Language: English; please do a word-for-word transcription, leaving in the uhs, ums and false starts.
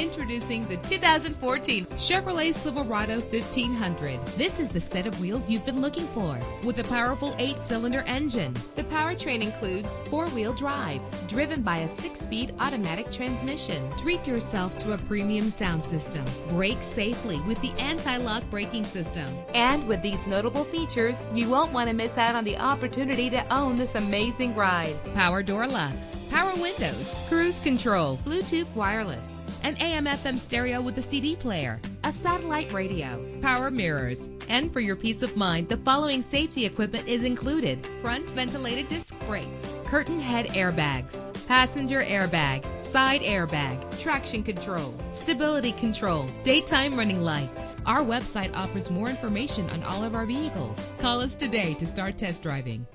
Introducing the two thousand fourteen Chevrolet Silverado fifteen hundred. This is the set of wheels you've been looking for, with a powerful eight-cylinder engine. The powertrain includes four-wheel drive, driven by a six-speed automatic transmission. Treat yourself to a premium sound system. Brake safely with the anti-lock braking system. And with these notable features, you won't want to miss out on the opportunity to own this amazing ride. Power door locks, power windows, cruise control, Bluetooth wireless, an A M F M stereo with a C D player, a satellite radio, power mirrors, and for your peace of mind, the following safety equipment is included: front ventilated disc brakes, curtain head airbags, passenger airbag, side airbag, traction control, stability control, daytime running lights. Our website offers more information on all of our vehicles. Call us today to start test driving.